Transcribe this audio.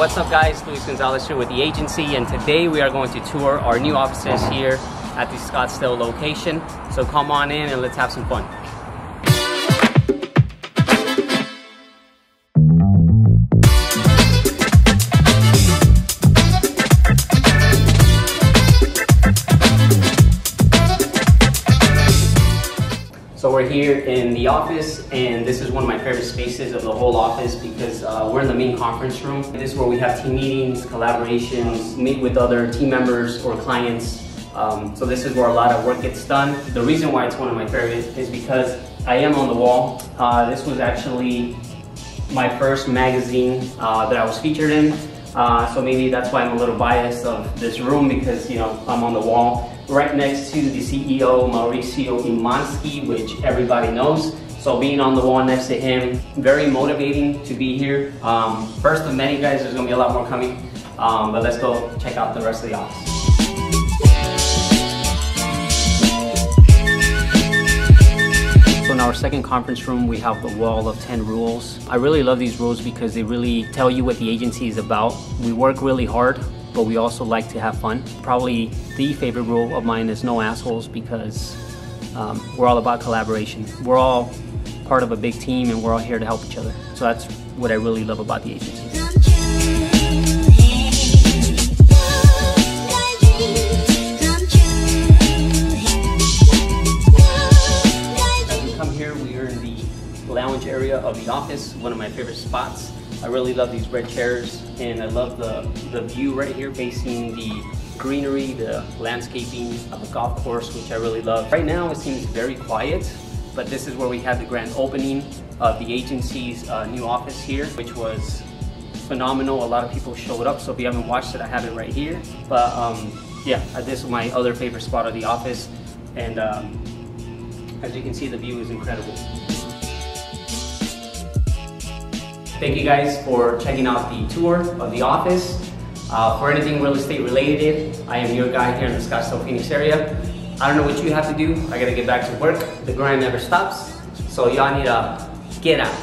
What's up, guys? Luis Gonzalez here with The Agency, and today we are going to tour our new offices here at the Scottsdale location. So come on in and let's have some fun. So we're here in the office, and this is one of my favorite spaces of the whole office because we're in the main conference room. This is where we have team meetings, collaborations, meet with other team members or clients. So this is where a lot of work gets done. The reason why it's one of my favorites is because I am on the wall. This was actually my first magazine that I was featured in. So maybe that's why I'm a little biased of this room because, you know, I'm on the wall. Right next to the CEO, Mauricio Imansky, which everybody knows. So being on the wall next to him, very motivating to be here. First of many, guys, there's gonna be a lot more coming, but let's go check out the rest of the office. So in our second conference room, we have the wall of 10 rules. I really love these rules because they really tell you what the agency is about. We work really hard, but we also like to have fun. Probably the favorite rule of mine is no assholes because we're all about collaboration. We're all part of a big team and we're all here to help each other. So that's what I really love about the agency. When we come here, we are in the lounge area of the office, one of my favorite spots. I really love these red chairs, and I love the view right here facing the greenery, the landscaping of the golf course, which I really love. Right now it seems very quiet, but this is where we had the grand opening of the agency's new office here, which was phenomenal. A lot of people showed up, so if you haven't watched it, I have it right here. But yeah, this is my other favorite spot of the office, and as you can see, the view is incredible. Thank you guys for checking out the tour of the office. For anything real estate related, I am your guy here in the Scottsdale, Phoenix area. I don't know what you have to do. I gotta get back to work. The grind never stops. So y'all need to get out.